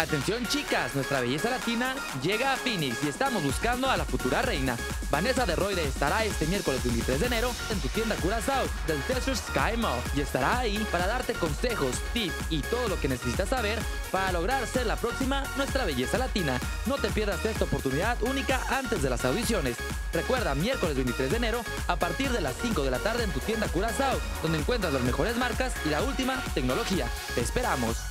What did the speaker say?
Atención chicas, Nuestra Belleza Latina llega a Phoenix y estamos buscando a la futura reina. Vanessa de Roide estará este miércoles 23 de enero en tu tienda Curacao del Tesoro Sky Mall y estará ahí para darte consejos, tips y todo lo que necesitas saber para lograr ser la próxima Nuestra Belleza Latina. No te pierdas esta oportunidad única antes de las audiciones. Recuerda, miércoles 23 de enero a partir de las 5 de la tarde en tu tienda Curacao, donde encuentras las mejores marcas y la última tecnología. ¡Te esperamos!